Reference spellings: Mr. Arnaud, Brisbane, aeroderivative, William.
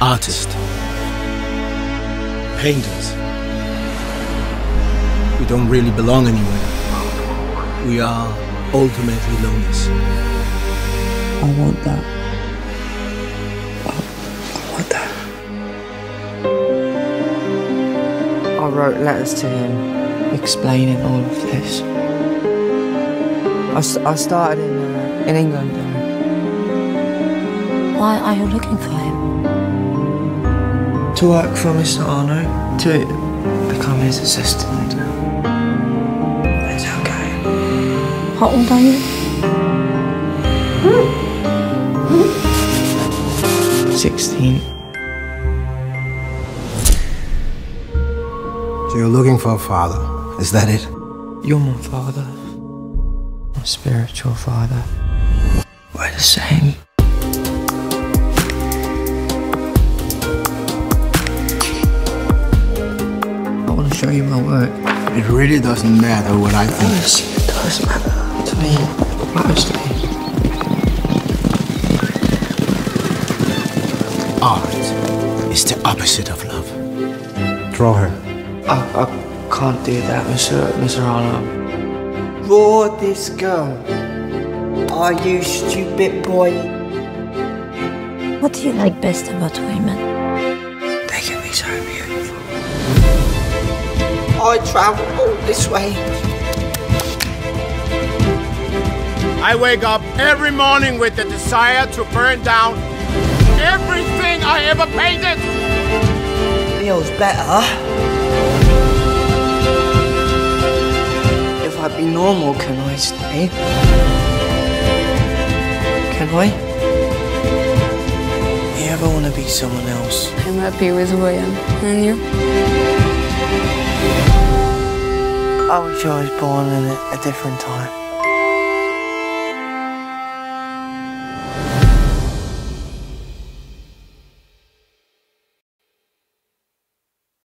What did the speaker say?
artists, painters. We don't really belong anywhere. We are ultimately loners. I want that. I want that. I wrote letters to him explaining all of this. I started in England. Why are you looking for him? To work for Mr. Arnaud, to become his assistant. It's okay. How old are you? 16. So you're looking for a father, is that it? You're my father. My spiritual father. We're the same. I want to show you my work. It really doesn't matter what I think. Yes, it does matter to me. It matters to me. Art is the opposite of love. Draw her. I can't do that, Mr. Arnaud. Draw this girl. Are you stupid, boy? What do you like best about women? They can be so beautiful. I travel all this way. I wake up every morning with the desire to burn down everything I ever painted. Feels better. I'd be normal, can I stay? Can I? You ever want to be someone else? I'm happy with William, and you? I wish I was born in a different time.